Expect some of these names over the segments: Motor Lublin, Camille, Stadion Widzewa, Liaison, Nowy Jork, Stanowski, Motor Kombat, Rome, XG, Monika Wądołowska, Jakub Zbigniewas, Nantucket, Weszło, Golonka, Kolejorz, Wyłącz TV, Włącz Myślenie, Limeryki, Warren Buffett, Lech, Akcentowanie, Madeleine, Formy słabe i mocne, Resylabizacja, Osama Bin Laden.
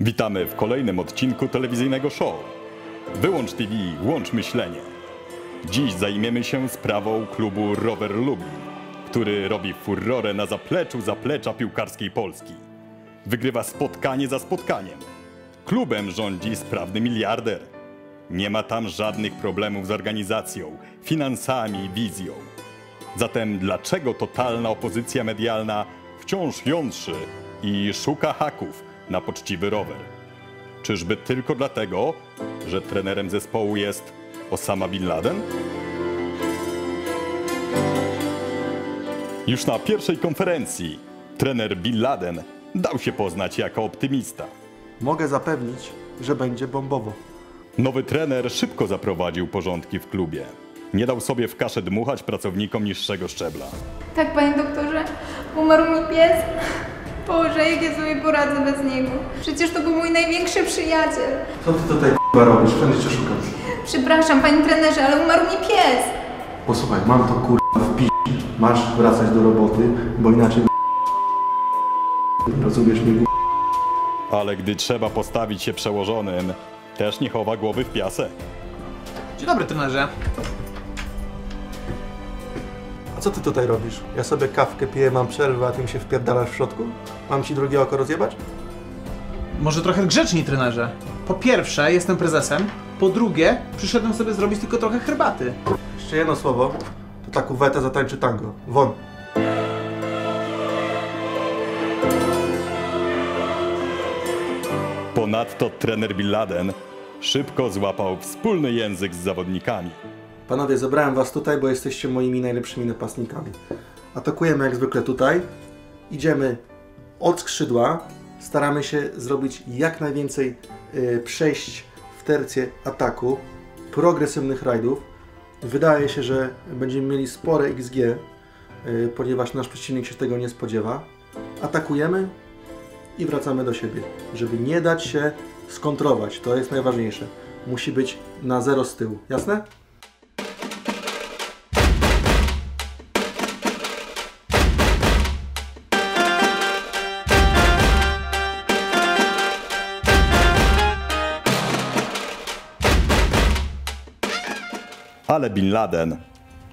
Witamy w kolejnym odcinku telewizyjnego show. Wyłącz TV, włącz myślenie. Dziś zajmiemy się sprawą klubu Rower Lublin, który robi furorę na zapleczu zaplecza piłkarskiej Polski. Wygrywa spotkanie za spotkaniem. Klubem rządzi sprawny miliarder. Nie ma tam żadnych problemów z organizacją, finansami i wizją. Zatem dlaczego totalna opozycja medialna wciąż jątrzy i szuka haków na poczciwy rower? Czyżby tylko dlatego, że trenerem zespołu jest Osama Bin Laden? Już na pierwszej konferencji trener Bin Laden dał się poznać jako optymista. Mogę zapewnić, że będzie bombowo. Nowy trener szybko zaprowadził porządki w klubie. Nie dał sobie w kaszę dmuchać pracownikom niższego szczebla. Tak, panie doktorze, umarł mi pies. Boże, jak ja sobie poradzę bez niego. Przecież to był mój największy przyjaciel. Co ty tutaj k***a robisz? Wszędzie cię szukam. Przepraszam, panie trenerze, ale umarł mi pies. Posłuchaj, mam to k***a w pi***. Masz wracać do roboty, bo inaczej rozumiesz mnie k***a. Ale gdy trzeba postawić się przełożonym, też nie chowa głowy w piasek. Dzień dobry, trenerze. A co ty tutaj robisz? Ja sobie kawkę piję, mam przerwę, a ty mi się wpierdalasz w środku? Mam ci drugie oko rozjebać? Może trochę grzeczniej, trenerze. Po pierwsze, jestem prezesem. Po drugie, przyszedłem sobie zrobić tylko trochę herbaty. Jeszcze jedno słowo, to ta kuweta zatańczy tango. Won. Ponadto trener Bin Laden szybko złapał wspólny język z zawodnikami. Panowie, zabrałem was tutaj, bo jesteście moimi najlepszymi napastnikami. Atakujemy jak zwykle tutaj, idziemy od skrzydła, staramy się zrobić jak najwięcej przejść w tercję ataku, progresywnych rajdów. Wydaje się, że będziemy mieli spore XG, ponieważ nasz przeciwnik się tego nie spodziewa. Atakujemy i wracamy do siebie, żeby nie dać się skontrować. To jest najważniejsze. Musi być na zero z tyłu. Jasne? Ale Bin Laden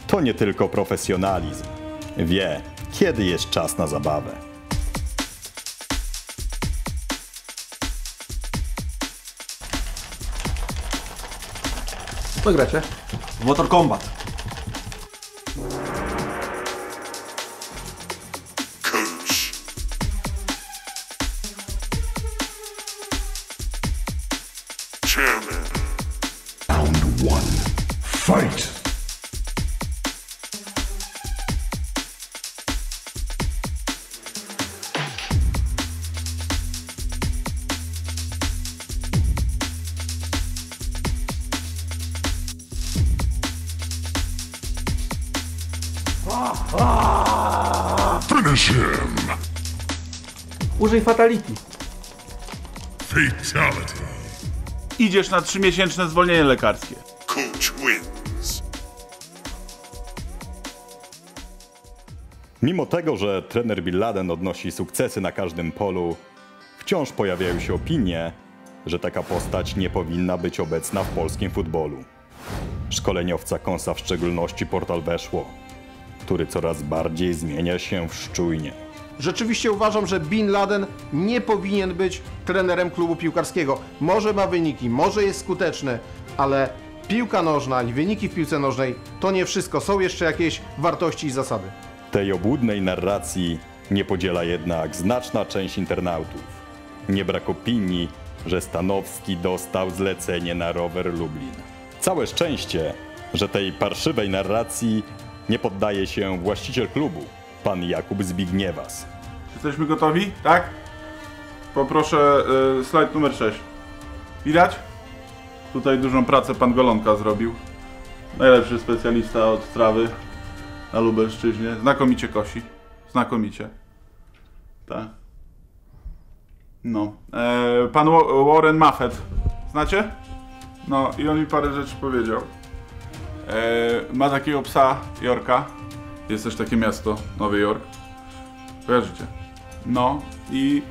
to nie tylko profesjonalizm. Wie, kiedy jest czas na zabawę. Co gracie? Motor Kombat. Finish him. Użyj fatality. Fatality. Idziesz na 3-miesięczne zwolnienie lekarskie. Coach wins. Mimo tego, że trener Bin Laden odnosi sukcesy na każdym polu, wciąż pojawiają się opinie, że taka postać nie powinna być obecna w polskim futbolu. Szkoleniowca kąsa w szczególności portal Weszło, który coraz bardziej zmienia się w szczujnie. Rzeczywiście uważam, że Bin Laden nie powinien być trenerem klubu piłkarskiego. Może ma wyniki, może jest skuteczny, ale piłka nożna i wyniki w piłce nożnej to nie wszystko. Są jeszcze jakieś wartości i zasady. Tej obłudnej narracji nie podziela jednak znaczna część internautów. Nie brak opinii, że Stanowski dostał zlecenie na Rower Lublin. Całe szczęście, że tej parszywej narracji nie poddaje się właściciel klubu, pan Jakub Zbigniewas. Jesteśmy gotowi? Tak? Poproszę slajd numer 6. Widać? Tutaj dużą pracę pan Golonka zrobił. Najlepszy specjalista od trawy na Lubelszczyźnie. Znakomicie kosi. Znakomicie. Tak. No. Pan Warren Buffett. Znacie? No i on mi parę rzeczy powiedział. Ma takiego psa, Jorka. Jest też takie miasto, Nowy Jork. Kojarzycie? No i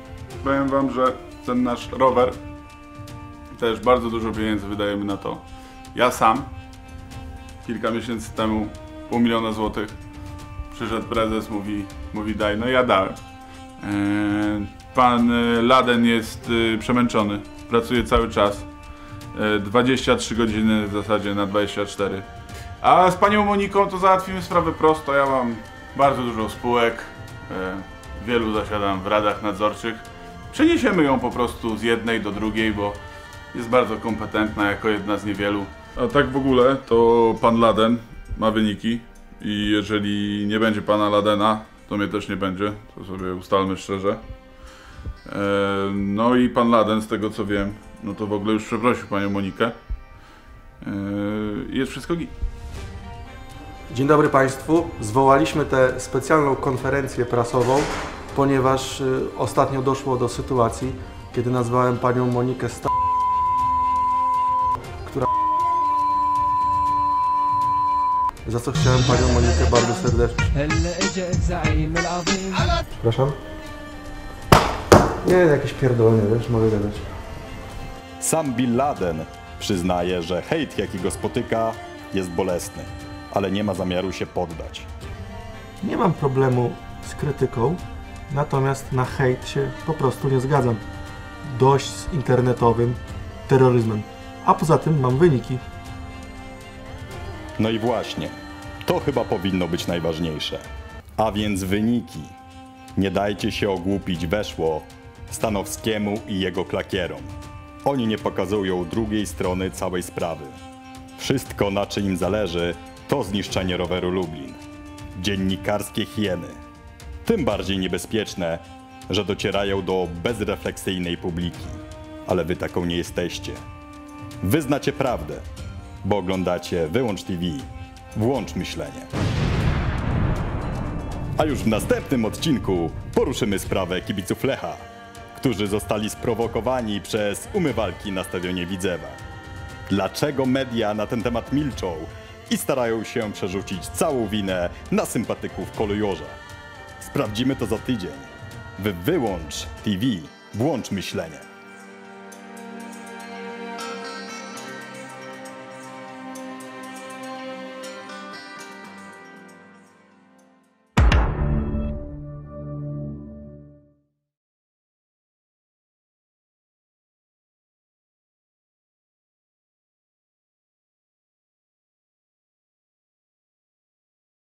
powiem wam, że ten nasz rower. Też bardzo dużo pieniędzy wydajemy na to. Ja sam kilka miesięcy temu $500 000 przyszedł prezes, mówi daj, no ja dałem. Pan Laden jest przemęczony, pracuje cały czas, 23 godziny w zasadzie na 24. A z panią Moniką to załatwimy sprawę prosto. Ja mam bardzo dużo spółek, wielu zasiadam w radach nadzorczych. Przeniesiemy ją po prostu z jednej do drugiej, bo jest bardzo kompetentna jako jedna z niewielu. A tak w ogóle to pan Laden ma wyniki i jeżeli nie będzie pana Ladena, to mnie też nie będzie, to sobie ustalmy szczerze. No i pan Laden, z tego co wiem, no to w ogóle już przeprosił panią Monikę. Jest wszystko git. Dzień dobry Państwu. Zwołaliśmy tę specjalną konferencję prasową, ponieważ ostatnio doszło do sytuacji, kiedy nazwałem panią Monikę za co chciałem panią Monikę bardzo serdecznie. Przepraszam? Nie, jakieś pierdolenie, wiesz, mogę gadać. Sam Bin Laden przyznaje, że hejt, jaki go spotyka, jest bolesny, ale nie ma zamiaru się poddać. Nie mam problemu z krytyką, natomiast na hejt się po prostu nie zgadzam. Dość z internetowym terroryzmem, a poza tym mam wyniki. No i właśnie, to chyba powinno być najważniejsze. A więc wyniki. Nie dajcie się ogłupić Weszło, Stanowskiemu i jego klakierom. Oni nie pokazują drugiej strony całej sprawy. Wszystko, na czym im zależy, to zniszczenie roweru Lublin. Dziennikarskie hieny. Tym bardziej niebezpieczne, że docierają do bezrefleksyjnej publiki. Ale wy taką nie jesteście. Wy znacie prawdę, bo oglądacie Wyłącz TV, Włącz Myślenie. A już w następnym odcinku poruszymy sprawę kibiców Lecha, którzy zostali sprowokowani przez umywalki na Stadionie Widzewa. Dlaczego media na ten temat milczą i starają się przerzucić całą winę na sympatyków Kolejorza? Sprawdzimy to za tydzień. W Wyłącz TV, Włącz Myślenie.